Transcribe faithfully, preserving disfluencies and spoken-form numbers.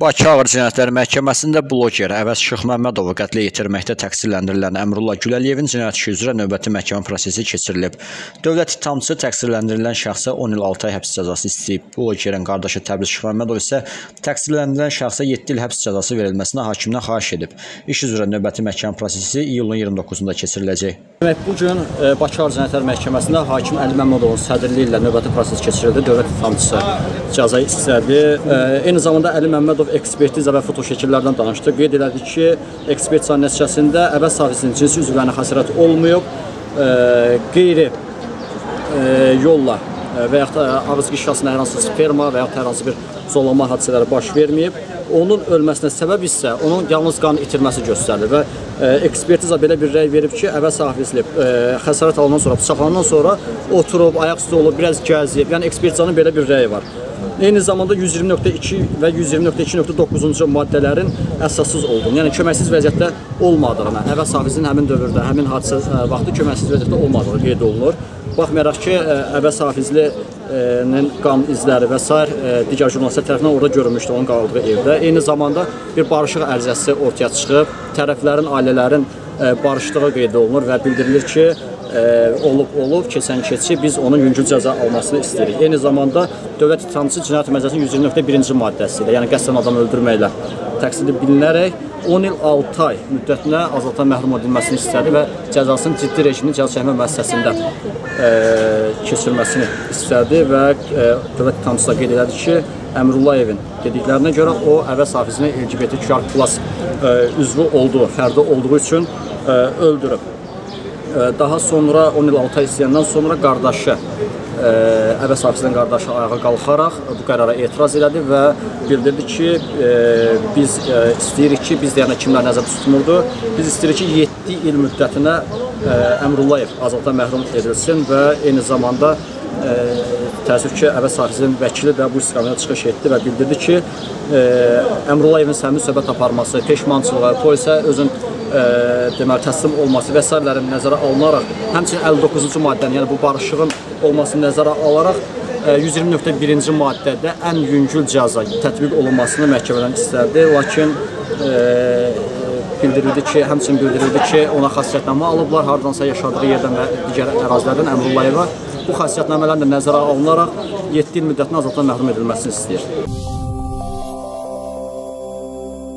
Bakı Ağır Cinayətlər Məhkəməsində bloger Əvəz Şıxıq Məmmədovu qətlə yetirməkdə təqsirləndirilən Əmrullah Güləliyevin cinayət işi üzrə növbəti məhkəmə prosesi keçirilib. Dövlət ittihamçısı təqsirləndirilən şəxsə on il altı ay həbs cəzası istəyib. Blogerin qardaşı Təbriz Şıxıq Məmmədov isə təqsirləndirilən şəxsə yeddi il həbs cəzası verilməsinə hakimdən xahiş edib. İş üzrə növbəti məhkəmə prosesi iyulun iyirmi doqquzunda keçiriləcək. Demək, bu gün Bakı Ağır Cinayətlər Məhkəməsində hakim Əli Məmmədovun sədrliyi ilə növbəti proses keçirildi. Dövlət ittihamçısı cəza istədi. Eyni zamanda Əli Məmmədov ekspertiza və fotoşəkillərdən danışdı. Qeyd elədi ki, ekspertiza nəticəsində Əvəz Hafizlinin cinsi üzvlərinə xəsarət olmayıb, qeyri yolla və yaxud da ağız qişasına hər hansı sperma və yaxud da hər hansı bir zorlama hadisələri baş verməyib. Onun ölməsinə səbəb isə onun yalnız qan itirməsi göstərilir və ekspertiza belə bir rəy verib ki, Əvəz Hafizli xəsarət alınan sonra, bıçaqlanan sonra oturub, ayaqsız olub, biraz gəzib. Yəni ekspertizanın belə bir rəyi var. Eyni zamanda yüz iyirmi nöqtə iki və yüz iyirmi nöqtə iki nöqtə doqquzuncu maddələrin əsassız olduğunu, yəni köməksiz vəziyyətdə olmadığını, Əvəz Hafizlinin həmin dövrdə, həmin hadisə vaxtı köməksiz vəziyyətdə olmadığı qeyd olunur. Baxmayaraq ki, Əvəz Hafizlinin qan izləri və s. digər jurnalistlər tərəfindən orada görülmüşdü onun qaldığı evdə. Eyni zamanda bir barışıq ərizəsi ortaya çıxıb, tərəflərin, ailələrin barışdığı qeyd olunur və bildirilir ki, olub-olub, keçən-keçi biz onun yüngül cəza almasını istəyirik. Eyni zamanda Dövlət İttihamçısı Cinayət Məcəlləsinin yüz iyirmi nöqtə birinci maddəsi ilə, yəni qəsdən adam öldürməklə təqsirli bilinərək on il altı ay müddətinə azadlıqdan məhrum edilməsini istədi və cəzasının ciddi rejimli cəza çəkmə müəssisəsində keçirilməsini istədi və Dövlət İttihamçısı da qeyd elədi ki, Əmrullahevin dediklərinə görə o Əvəz Hafizini L G B T Q plus üzvü olduğu, fərdi olduğu üçün öldürüb. Daha sonra on il altı ay istəyəndən sonra qardaşı, Əvəz Hafizlinin qardaşı ayağa qalxaraq bu qərara etiraz elədi və bildirdi ki, biz istəyirik ki, biz deyənə kimlər nəzərdə tutmurdu, biz istəyirik ki, yeddi il müddətinə Əmrullayev azadlıqdan məhrum edilsin və eyni zamanda təəssüf ki, Əvəz Hafizlinin vəkili də bu istiqamətə çıxış etdi və bildirdi ki, Əmrullayevin səmimi söhbət aparması, peşmançılığı, polisə özün deməli, təslim olması və s. nəzərə alınaraq, həmçinin əlli doqquzuncu maddənin, yəni bu barışığın olmasını nəzərə alaraq yüz iyirmi nöqtə birinci maddədə ən yüngül cəza tətbiq olunmasını məhkəmədən istədi, lakin bildirildi ki, həmçinin bildirildi ki, ona xasiyyətnamə alıblar, hardansa yaşadığı yerdən və digər ərazilərdən Əmrullayeva. Bu xasiyyətnamələrlə nəzərə alınaraq yeddi il müddətini azadlıqdan məhrum edilməsini istəyir.